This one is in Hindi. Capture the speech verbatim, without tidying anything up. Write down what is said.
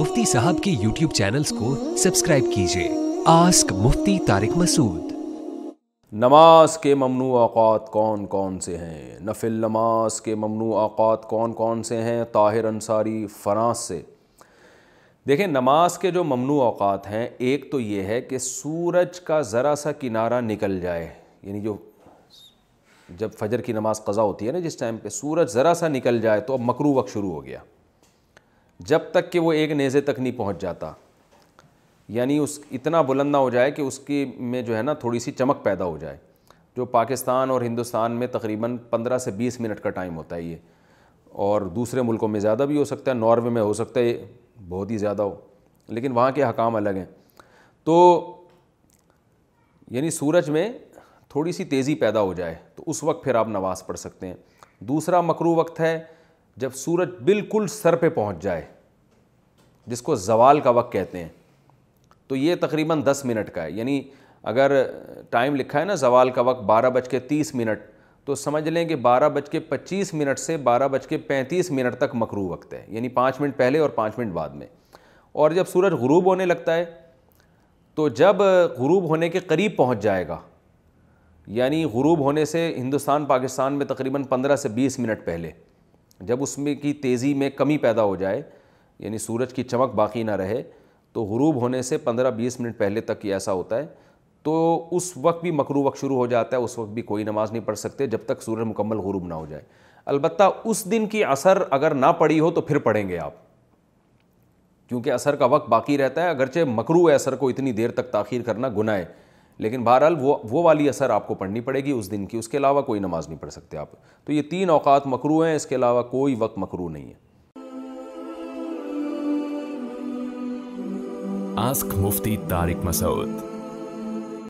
मुफ्ती साहब के यूट्यूब चैनल्स को सब्सक्राइब कीजिए। आस्क मुफ्ती तारिक मसूद। नमाज के ममनू औक़ात कौन कौन से हैं? नफिल नमाज के ममनू औक़ात कौन कौन से हैं? ताहिर अंसारी फ्रांस से। देखें, नमाज के जो ममनू औक़ात हैं, एक तो ये है कि सूरज का ज़रा सा किनारा निकल जाए, यानी जो जब फजर की नमाज़ क़ज़ा होती है ना, जिस टाइम पे सूरज ज़रा सा निकल जाए तो अब मकरू वक्त शुरू हो गया, जब तक कि वो एक नेज़े तक नहीं पहुँच जाता, यानी उस इतना बुलंद ना हो जाए कि उसकी में जो है ना थोड़ी सी चमक पैदा हो जाए। जो पाकिस्तान और हिंदुस्तान में तकरीबन पंद्रह से बीस मिनट का टाइम होता है ये, और दूसरे मुल्कों में ज़्यादा भी हो सकता है, नॉर्वे में हो सकता है बहुत ही ज़्यादा हो, लेकिन वहाँ के हकाम अलग हैं। तो यानी सूरज में थोड़ी सी तेज़ी पैदा हो जाए तो उस वक्त फिर आप नमाज़ पढ़ सकते हैं। दूसरा मकरूह वक्त है जब सूरज बिल्कुल सर पर पहुँच जाए, जिसको ज़वाल का वक्त कहते हैं, तो ये तकरीबन दस मिनट का है। यानी अगर टाइम लिखा है ना ज़वाल का वक्त बारह बज के तीस मिनट, तो समझ लें कि बारह बज के पच्चीस मिनट से बारह बज के पैंतीस मिनट तक मकरू वक्त है, यानी पाँच मिनट पहले और पाँच मिनट बाद में। और जब सूरज गुरूब होने लगता है, तो जब गुरूब होने के करीब पहुंच जाएगा, यानी गुरूब होने से हिंदुस्तान पाकिस्तान में तकरीबन पंद्रह से बीस मिनट पहले, जब उसमें की तेज़ी में कमी पैदा हो जाए, यानी सूरज की चमक बाकी ना रहे, तो गुरूब होने से पंद्रह बीस मिनट पहले तक ही ऐसा होता है, तो उस वक्त भी मकरू वक्त शुरू हो जाता है। उस वक्त भी कोई नमाज़ नहीं पढ़ सकते जब तक सूरज मुकम्मल गुरूब ना हो जाए। अलबत्ता उस दिन की असर अगर ना पड़ी हो तो फिर पढ़ेंगे आप, क्योंकि असर का वक्त बाकी रहता है। अगरचे मकरू असर को इतनी देर तक ताखीर करना गुनाह है, लेकिन बहरहाल वो वो वाली असर आपको पढ़नी पड़ेगी उस दिन की, उसके अलावा कोई नमाज़ नहीं पढ़ सकते आप। तो ये तीन औकात मकरू हैं, इसके अलावा कोई वक्त मकरू नहीं है। आस्क मुफ्ती तारिक मसूद।